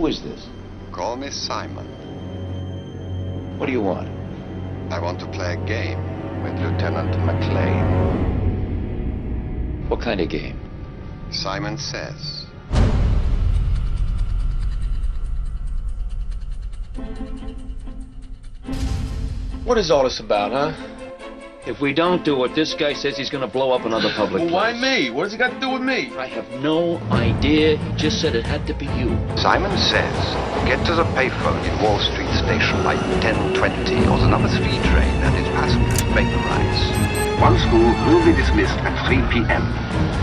Who is this? Call me Simon. What do you want? I want to play a game with Lieutenant McClane. What kind of game? Simon Says. What is all this about, huh? If we don't do what this guy says, he's gonna blow up another public place. Why me? What does it got to do with me? I have no idea. He just said it had to be you. Simon Says, get to the payphone in Wall Street Station by 10:20 or the numbered speed train and its passengers make the rights. One school will be dismissed at 3 p.m.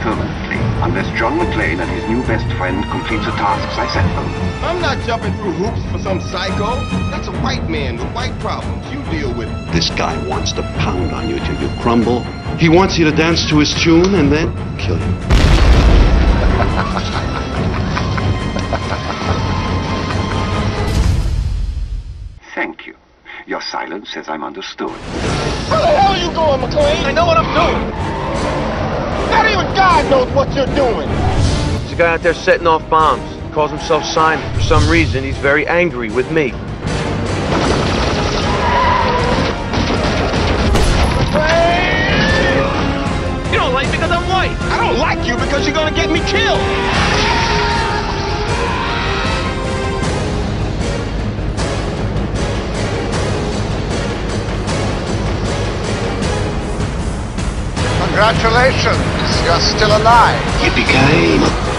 permanently, unless John McClane and his new best friend complete the tasks I set them. I'm not jumping through hoops for some psycho. That's a white man with white problems. You deal with it. This guy wants to pound on you till you crumble. He wants you to dance to his tune and then kill you. Thank you. Your silence says I'm understood. Where the hell are you going, McClane? I know what I'm doing. Not even God knows what you're doing. There's a guy out there setting off bombs. He calls himself Simon. For some reason, he's very angry with me. You don't like me because I'm white. I don't like you because you're gonna get me killed. Congratulations, you're still alive. Yippee-ki-yay.